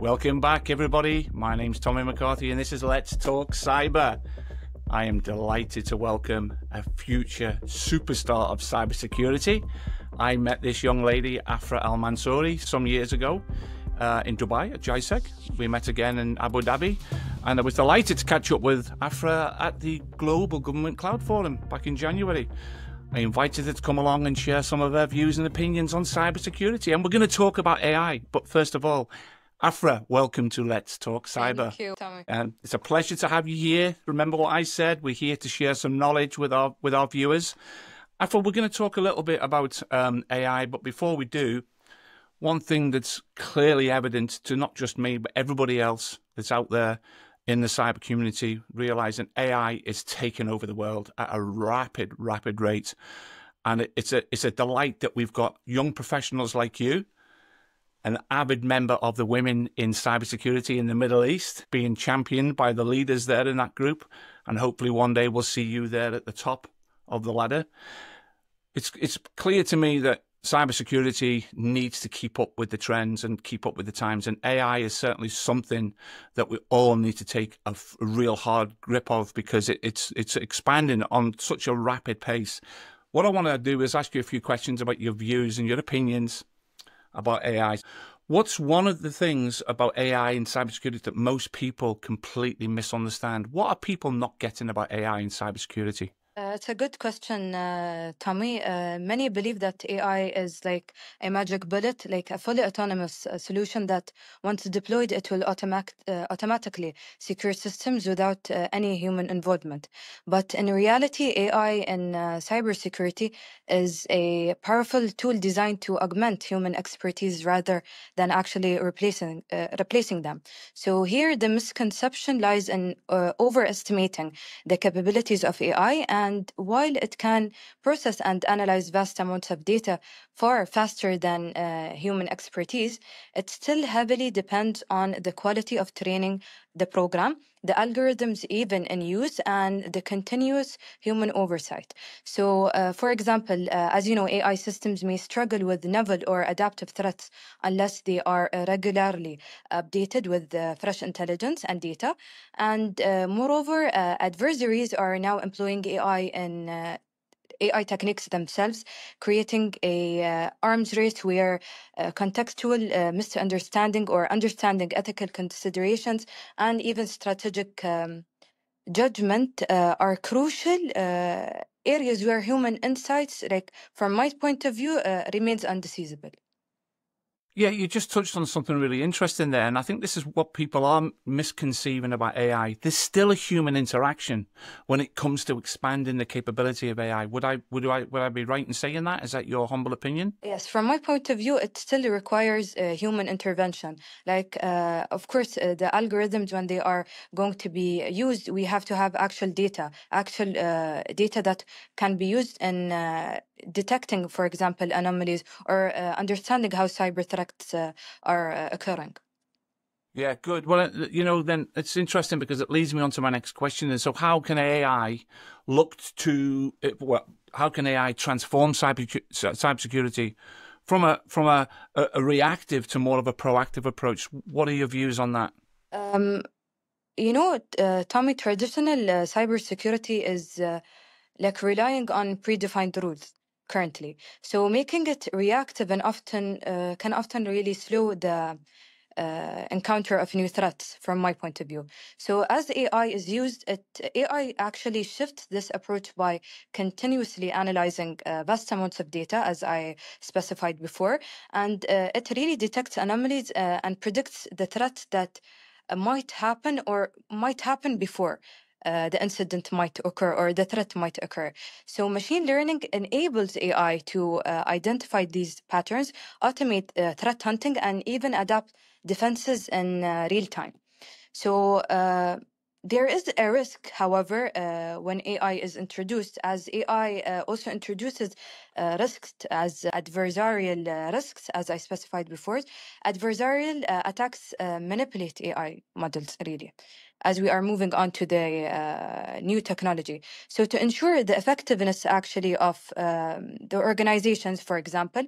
Welcome back, everybody. My name's Tommy McCarthy, and this is Let's Talk Cyber. I am delighted to welcome a future superstar of cybersecurity. I met this young lady, Afra Almansoori, some years ago in Dubai at GISEC. We met again in Abu Dhabi, and I was delighted to catch up with Afra at the Global Government Cloud Forum back in January. I invited her to come along and share some of her views and opinions on cybersecurity, and we're going to talk about AI, but first of all, Afra, welcome to Let's Talk Cyber. Thank you, Tommy. It's a pleasure to have you here. Remember what I said, we're here to share some knowledge with our viewers. Afra, we're going to talk a little bit about AI, but before we do, one thing that's clearly evident to not just me, but everybody else that's out there in the cyber community, realizing AI is taking over the world at a rapid, rapid rate. And it's a delight that we've got young professionals like you, an avid member of the Women in Cybersecurity in the Middle East, being championed by the leaders there in that group. And hopefully one day we'll see you there at the top of the ladder. It's clear to me that cybersecurity needs to keep up with the trends and keep up with the times. And AI is certainly something that we all need to take a real hard grip of, because it's expanding on such a rapid pace. What I want to do is ask you a few questions about your views and your opinions about AI. What's one of the things about AI and cybersecurity that most people completely misunderstand? What are people not getting about AI and cybersecurity? It's a good question, Tommy. Many believe that AI is like a magic bullet, like a fully autonomous solution that once deployed, it will automatically secure systems without any human involvement. But in reality, AI in cybersecurity is a powerful tool designed to augment human expertise rather than actually replacing them. So here the misconception lies in overestimating the capabilities of AI, and while it can process and analyze vast amounts of data far faster than human expertise, it still heavily depends on the quality of training the program, the algorithms even in use, and the continuous human oversight. So, for example, as you know, AI systems may struggle with novel or adaptive threats unless they are regularly updated with fresh intelligence and data. And moreover, adversaries are now employing AI techniques themselves, creating a arms race where contextual misunderstanding or understanding ethical considerations and even strategic judgment are crucial areas where human insights, like from my point of view, remains undecisable. Yeah, you just touched on something really interesting there, and I think this is what people are misconceiving about AI. There's still a human interaction when it comes to expanding the capability of AI. Would I be right in saying that? Is that your humble opinion? Yes, from my point of view, it still requires human intervention. Like, of course, the algorithms, when they are going to be used, we have to have actual data that can be used in detecting, for example, anomalies or understanding how cyber threats are occurring. Yeah, good. Well, you know, then it's interesting because it leads me on to my next question. And so how can AI transform cybersecurity from a reactive to more of a proactive approach? What are your views on that? You know, Tommy, traditional cybersecurity is like relying on predefined rules currently. So making it reactive and can often really slow the encounter of new threats from my point of view. So as AI is used, AI actually shifts this approach by continuously analyzing vast amounts of data, as I specified before, and it really detects anomalies and predicts the threats that might happen or might happen before the incident might occur or the threat might occur. So machine learning enables AI to identify these patterns, automate threat hunting, and even adapt defenses in real time. So there is a risk, however, when AI is introduced, as AI also introduces risks as adversarial risks, as I specified before. Adversarial attacks manipulate AI models, really. as we are moving on to the new technology. So to ensure the effectiveness actually of the organizations, for example,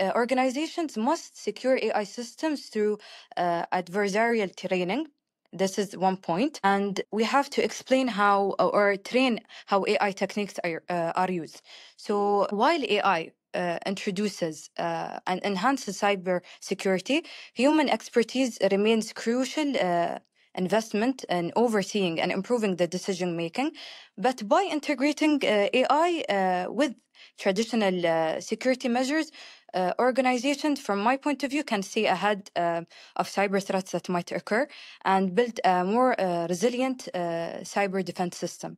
organizations must secure AI systems through adversarial training. This is one point. And we have to explain how or train how AI techniques are used. So while AI introduces and enhances cyber security, human expertise remains crucial investment in overseeing and improving the decision making. But by integrating AI with traditional security measures, organizations, from my point of view, can see ahead of cyber threats that might occur and build a more resilient cyber defense system.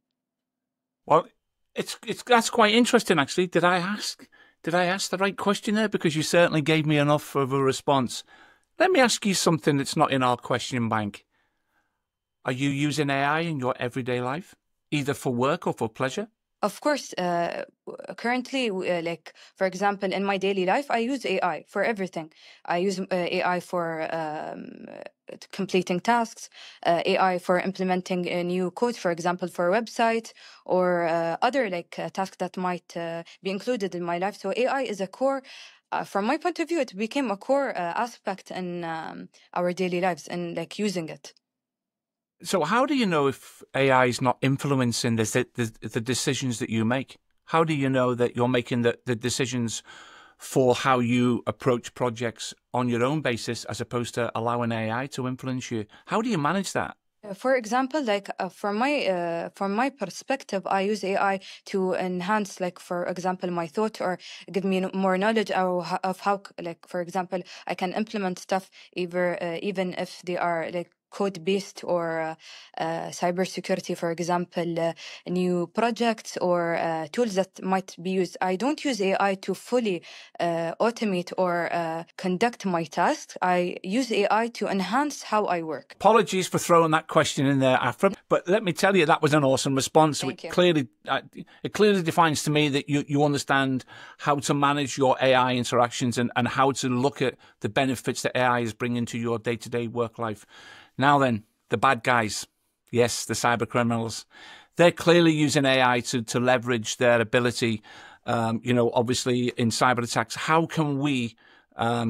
Well, that's quite interesting, actually. Did I ask the right question there? Because you certainly gave me enough of a response. Let me ask you something that's not in our question bank. Are you using AI in your everyday life, either for work or for pleasure? Of course, currently, like, for example, in my daily life, I use AI for everything. I use AI for completing tasks, AI for implementing a new code, for example, for a website or other like tasks that might be included in my life. So AI is a core, from my point of view, it became a core aspect in our daily lives and like using it. So how do you know if AI is not influencing the decisions that you make? How do you know that you're making the decisions for how you approach projects on your own basis as opposed to allowing AI to influence you? How do you manage that? For example, like from my perspective, I use AI to enhance, like, for example, my thought or give me more knowledge of how, like, for example, I can implement stuff even if they are like code-based or cybersecurity, for example, new projects or tools that might be used. I don't use AI to fully automate or conduct my tasks. I use AI to enhance how I work. Apologies for throwing that question in there, Afra, but let me tell you, that was an awesome response. It clearly defines to me that you understand how to manage your AI interactions and how to look at the benefits that AI is bringing to your day-to-day work life. Now then, the bad guys, yes, the cyber criminals, they're clearly using AI to leverage their ability, obviously in cyber attacks. How can we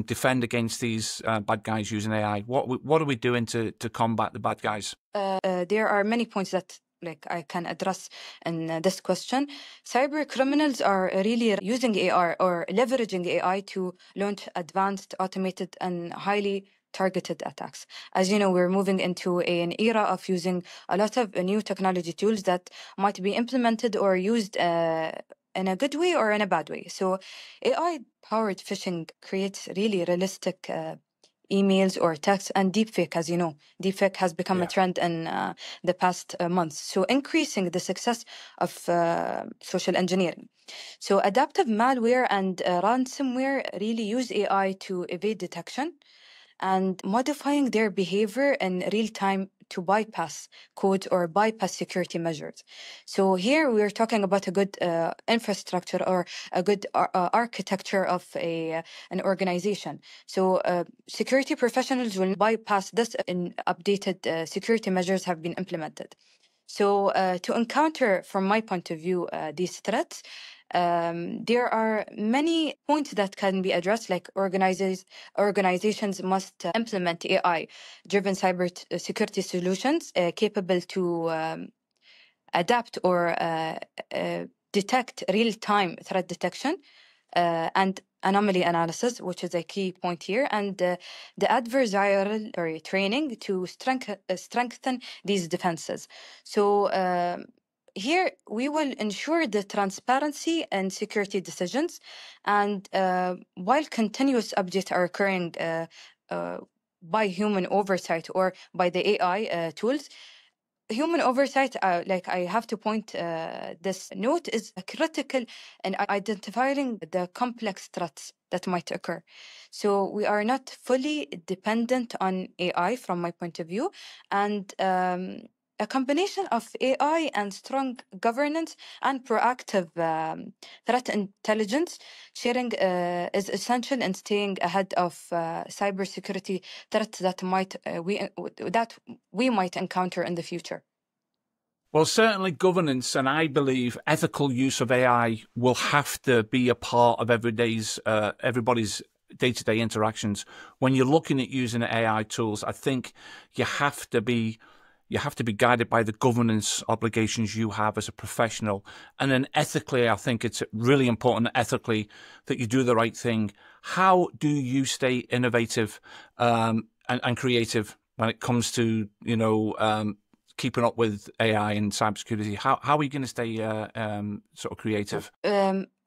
defend against these bad guys using AI? What are we doing to combat the bad guys? There are many points that I can address in this question. Cyber criminals are really using AI or leveraging AI to launch advanced, automated and highly targeted attacks. As you know, we're moving into an era of using a lot of new technology tools that might be implemented or used in a good way or in a bad way. So AI-powered phishing creates really realistic emails or texts, and deepfake, as you know. Deepfake has become a trend in the past months. So increasing the success of social engineering. So adaptive malware and ransomware really use AI to evade detection and modifying their behavior in real time to bypass code or bypass security measures. So here we're talking about a good infrastructure or a good architecture of an organization. So security professionals will bypass this and updated security measures have been implemented. So to encounter, from my point of view, these threats, there are many points that can be addressed, like organizations must implement AI-driven cybersecurity solutions capable to adapt or detect real-time threat detection and anomaly analysis, which is a key point here, and the adversarial training to strengthen these defenses. So here, we will ensure the transparency and security decisions, and while continuous updates are occurring by human oversight or by the AI tools, human oversight, like I have to point this note, is critical in identifying the complex threats that might occur. So we are not fully dependent on AI from my point of view, and a combination of AI and strong governance and proactive threat intelligence sharing is essential in staying ahead of cybersecurity threats that we might encounter in the future. Well, certainly governance and I believe ethical use of AI will have to be a part of everybody's day-to-day interactions. When you're looking at using AI tools, I think you have to be guided by the governance obligations you have as a professional. And then ethically, I think it's really important ethically that you do the right thing. How do you stay innovative and creative when it comes to, you know, keeping up with AI and cybersecurity? How are you going to stay sort of creative?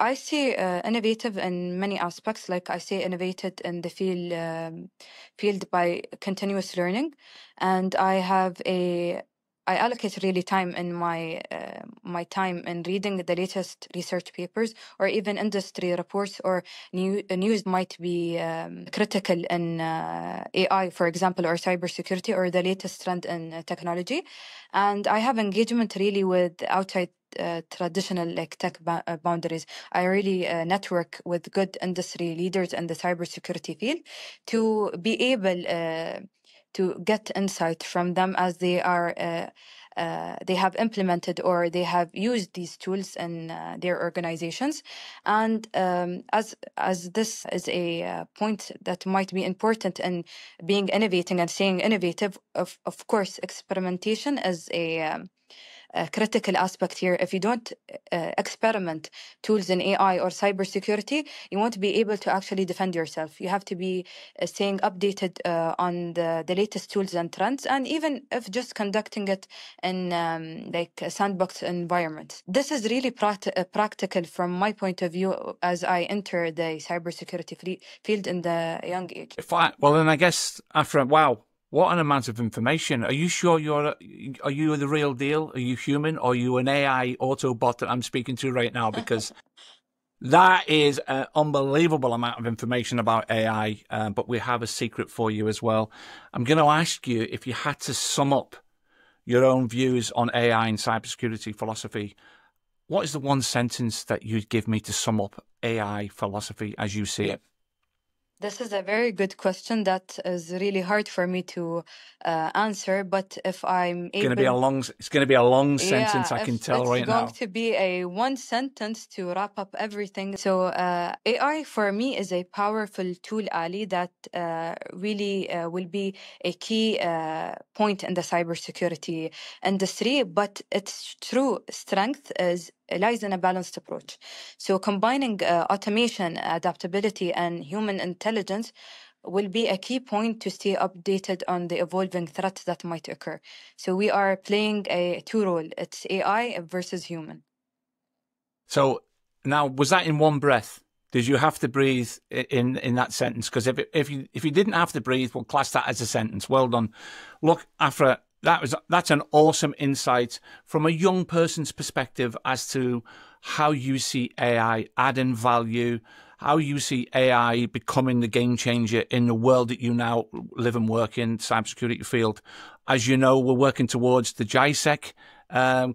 I see innovative in many aspects. Like I say, innovated in the field by continuous learning, and I allocate really time in my time in reading the latest research papers or even industry reports or news might be critical in AI, for example, or cybersecurity or the latest trend in technology. And I have engagement really with outside traditional like tech boundaries. I really network with good industry leaders in the cybersecurity field to be able to get insight from them as they are, they have implemented or they have used these tools in their organizations. And as this is a point that might be important in being innovating and staying innovative, of course, experimentation is a critical aspect here. If you don't experiment tools in AI or cybersecurity, you won't be able to actually defend yourself. You have to be staying updated on the latest tools and trends, and even if just conducting it in like a sandbox environment. This is really practical from my point of view as I enter the cybersecurity field in the young age. Well, then I guess, Afra, wow. What an amount of information. Are you sure are you the real deal? Are you human? Or are you an AI autobot that I'm speaking to right now? Because that is an unbelievable amount of information about AI, but we have a secret for you as well. I'm going to ask you if you had to sum up your own views on AI and cybersecurity philosophy, what is the one sentence that you'd give me to sum up AI philosophy as you see it? This is a very good question that is really hard for me to answer, but if I'm able... It's going to be a long sentence, I can tell right now. It's going to be a one sentence to wrap up everything. So AI for me is a powerful tool, Ali, that really will be a key point in the cybersecurity industry, but its true strength lies in a balanced approach. So combining automation, adaptability, and human intelligence will be a key point to stay updated on the evolving threats that might occur. So we are playing a two-role. It's AI versus human. So now, was that in one breath? Did you have to breathe in that sentence? Because if you didn't have to breathe, we'll class that as a sentence. Well done. Look, Afra, that's an awesome insight from a young person's perspective as to how you see AI adding value, how you see AI becoming the game changer in the world that you now live and work in, cybersecurity field. As you know, we're working towards the GISEC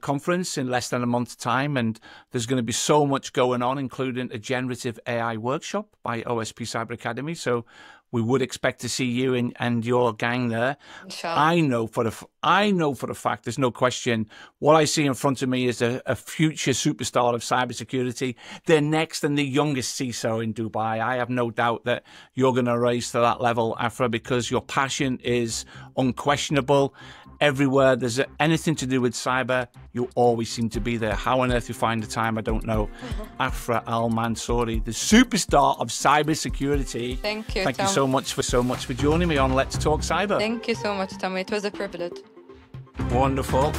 conference in less than a month's time, and there's going to be so much going on, including a generative AI workshop by OSP Cyber Academy. So we would expect to see you and your gang there. Sure. I know for a fact, there's no question, what I see in front of me is a future superstar of cybersecurity, the next and the youngest CISO in Dubai. I have no doubt that you're going to rise to that level, Afra, because your passion is unquestionable. Everywhere there's anything to do with cyber, you always seem to be there. How on earth you find the time, I don't know. Afra Almansoori, the superstar of cybersecurity. Thank you. Thank you so much for joining me on Let's Talk Cyber. Thank you so much, Tommy. It was a privilege. Wonderful.